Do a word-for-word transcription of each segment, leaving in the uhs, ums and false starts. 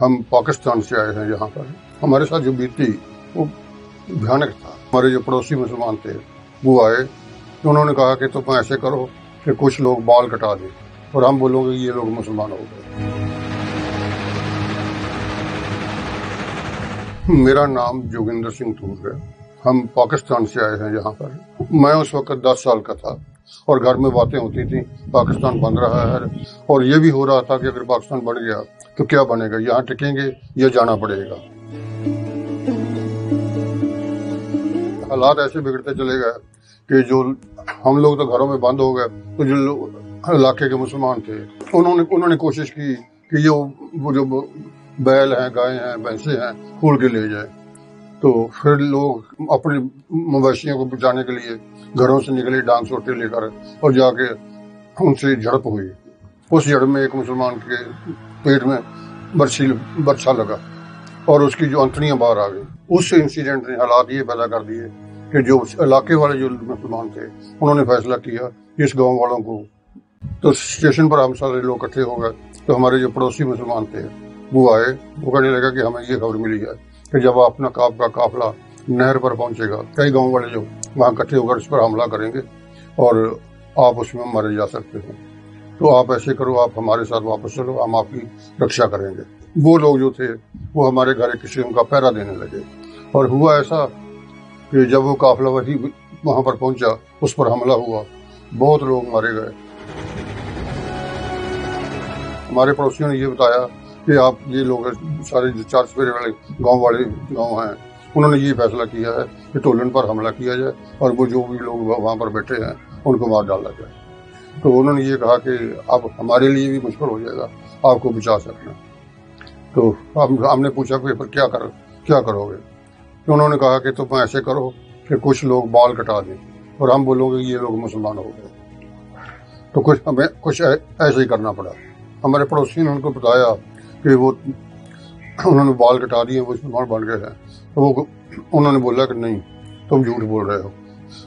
हम पाकिस्तान से आए हैं यहाँ पर। हमारे साथ जो बीती वो भयानक था। हमारे जो पड़ोसी मुसलमान थे वो आए, तो उन्होंने कहा कि तुम ऐसे करो कि कुछ लोग बाल कटा दें और हम बोलोगे ये लोग मुसलमान हो गए। मेरा नाम जोगिंदर सिंह टूर है। हम पाकिस्तान से आए हैं यहाँ पर। मैं उस वक्त दस साल का था और घर में बातें होती थी पाकिस्तान बन रहा है, और ये भी हो रहा था कि अगर पाकिस्तान बढ़ गया तो क्या बनेगा, यहाँ टिकेंगे या जाना पड़ेगा। हालात ऐसे बिगड़ते चले गए कि जो हम लोग तो घरों में बंद हो गए, तो जो इलाके के मुसलमान थे उन्होंने उन्होंने कोशिश की कि ये वो जो बैल हैं, गाय हैं, भैंसे हैं खोल के ले जाए। तो फिर लोग अपने मवेशियों को बचाने के लिए घरों से निकले डांस सोटे लेकर, और जाके उनसे झड़प हुई। उस झड़प में एक मुसलमान के पेट में बर्छी बर्छा लगा और उसकी जो अंतड़ियां बाहर आ गई। उस इंसिडेंट ने हालात ये पैदा कर दिए कि जो इलाके वाले जो मुसलमान थे उन्होंने फैसला किया इस गांव वालों को। तो स्टेशन पर हम सारे लोग इकट्ठे हो गए, तो हमारे जो पड़ोसी मुसलमान थे वो आए। वो कहने लगा कि हमें ये खबर मिली है कि जब अपना काब का काफिला नहर पर पहुंचेगा, कई गांव वाले जो वहाँ इकट्ठे होकर इस पर हमला करेंगे और आप उसमें मारे जा सकते हो, तो आप ऐसे करो, आप हमारे साथ वापस चलो, हम आपकी रक्षा करेंगे। वो लोग जो थे वो हमारे घर किसी उनका पैरा देने लगे, और हुआ ऐसा कि जब वो काफिला वही वहाँ पर पहुंचा उस पर हमला हुआ, बहुत लोग मारे गए। हमारे पड़ोसियों ने ये बताया कि आप ये लोग सारे जो चार सफेरे वाले गांव वाले गांव हैं उन्होंने ये फैसला किया है कि टोलन पर हमला किया जाए और वो जो भी लोग वहाँ पर बैठे हैं उनको मार डाला जाए। तो उन्होंने ये कहा कि अब हमारे लिए भी मुश्किल हो जाएगा आपको बचा सकना। तो हम हमने पूछा कि फिर क्या कर क्या करोगे, तो उन्होंने कहा कि तुम ऐसे करो कि कुछ लोग बाल कटा दें और हम बोलोगे ये लोग मुसलमान हो गए। तो कुछ हमें कुछ ऐसे ही करना पड़ा। हमारे पड़ोसियों ने उनको बताया कि वो उन्होंने बाल कटा दिए, वो मुसलमान बन गए हैं। तो वो उन्होंने बोला कि नहीं तुम झूठ बोल रहे हो,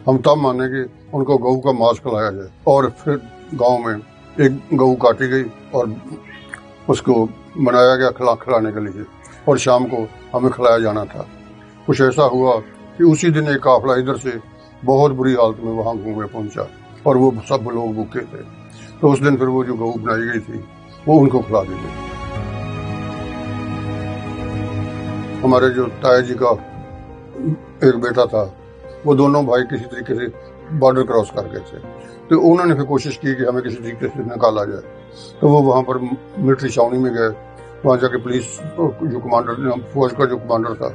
हम तब मानेंगे उनको गऊ का मांस खिलाया जाए। और फिर गांव में एक गऊ काटी गई और उसको बनाया गया खिला खिलाने के लिए, और शाम को हमें खिलाया जाना था। कुछ ऐसा हुआ कि उसी दिन एक काफिला इधर से बहुत बुरी हालत में वहाँ घूमे पहुँचा और वो सब लोग भूखे थे। तो उस दिन फिर वो जो गऊ बनाई गई थी वो उनको खिला दी गई। हमारे जो ताया जी का एक बेटा था, वो दोनों भाई किसी तरीके से बॉर्डर क्रॉस कर गए थे, तो उन्होंने फिर कोशिश की कि हमें किसी तरीके से निकाला जाए। तो वो वहाँ पर मिलिट्री छावनी में गए, वहाँ जाके पुलिस जो कमांडर फौज का जो कमांडर था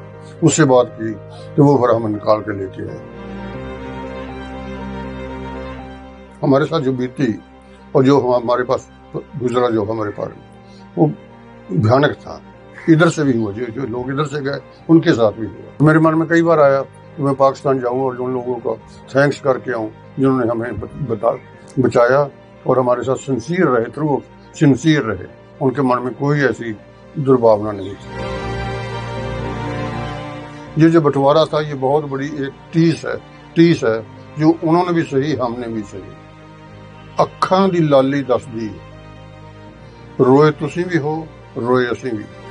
उससे बात की, तो वो फिर हमें निकाल के लेके आए। हमारे साथ जो बीती और जो हमारे पास गुजरा जो हमारे पास वो भयानक था। इधर से भी हुआ, जो जो लोग इधर से गए उनके साथ भी हुआ। मेरे मन में कई बार आया कि मैं पाकिस्तान जाऊं और उन लोगों का थैंक्स करके आऊं जिन्होंने हमें बता बचाया और हमारे साथ सिंसियर रहे, थ्रू सिंसियर रहे। उनके मन में कोई ऐसी दुर्भावना नहीं थी। ये जो बंटवारा था ये बहुत बड़ी एक टीस है टीस है जो उन्होंने भी सही हमने भी सही। अखां दी लाली दसदी रोए तुसी भी हो रोए असीं भी।